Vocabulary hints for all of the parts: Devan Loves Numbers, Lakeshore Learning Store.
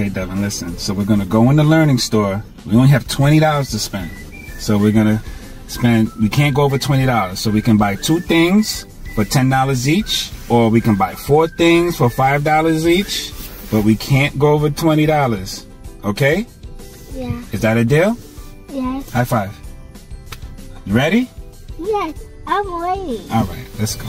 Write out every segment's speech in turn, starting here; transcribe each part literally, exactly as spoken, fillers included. Okay, Devin, listen. So we're going to go in the Learning Store. We only have twenty dollars to spend. So we're going to spend, we can't go over twenty dollars. So we can buy two things for ten dollars each, or we can buy four things for five dollars each, but we can't go over twenty dollars. Okay? Yeah. Is that a deal? Yes. High five. You ready? Yes, I'm ready. All right, let's go.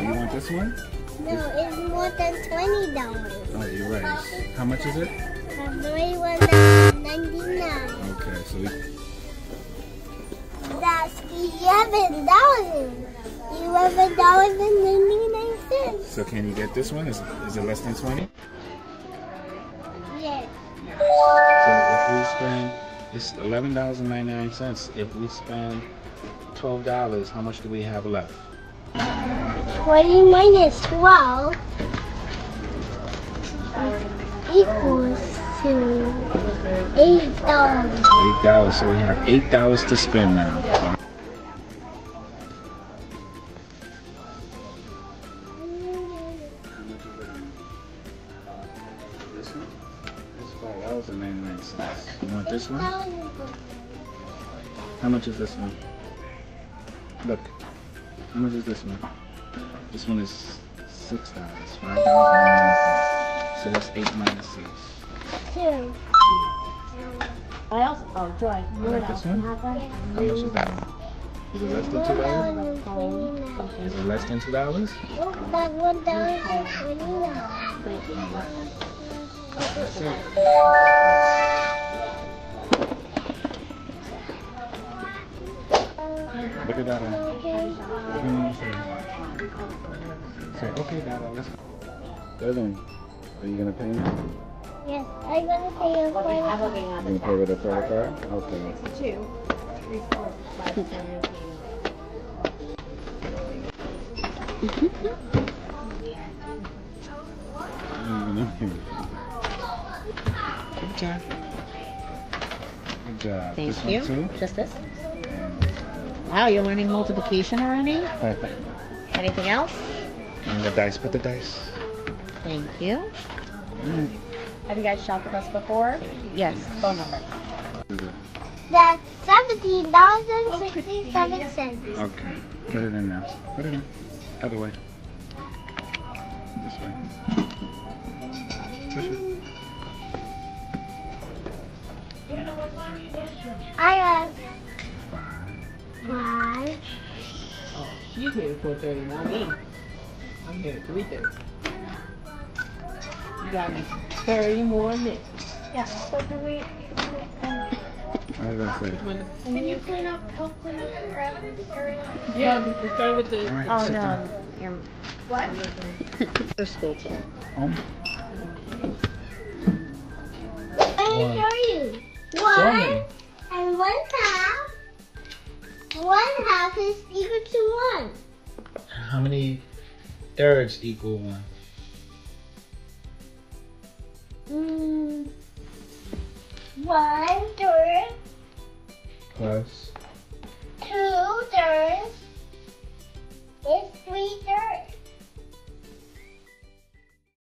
You want this one? No, it's more than twenty dollars. Oh, you're right. How much is it? thirty-one ninety-nine. Okay, so we... That's eleven dollars. eleven dollars and ninety-nine cents. So can you get this one? Is, is it less than twenty? Yes. Yeah. So if we spend... It's eleven dollars and ninety-nine cents. If we spend twelve dollars, how much do we have left? twenty minus twelve equals to eight dollars. Eight dollars. So we have eight dollars to spend now. This one? It's five dollars and ninety-nine cents. You want this one? How much is this one? Look. How much is this one? This one is six dollars, five dollars and nine cents. So that's eight minus six. Two. Two. I also, oh Joy, you like this one? How much is that one? Is it less than two dollars? Is it less than two dollars? That one dollar and twenty dollars. That's it. Look at that one. Say, okay, Dada, let's go. Devin, are you going to pay me? Yes, I'm going to pay you. I'm going to pay with a credit card? Okay. Two, three, four, five, seven. Good job. Good job. Thank this you. One too? Just this? Wow, you're learning multiplication already? Perfect. Anything else? And the dice, put the dice. Thank you. Mm. Have you guys shopped with us before? Yes. Phone number. That's seventeen dollars and sixty-seven cents. Okay, put it in now. Put it in. Other way. This way. Push it. I have. Uh, Five. Oh, she's here at four thirty, not me. I'm here at three thirty. You got me thirty more minutes. Yeah, so do we... I was going to say. Can you clean up, help clean up the rabbit area? Yeah, we started with the... Right, oh, no. You're... What? The school chair. Home? Let me show you. One, and one half. One half is equal to one. How many thirds equal one? Mm, one third. Plus. Two thirds. It's three thirds.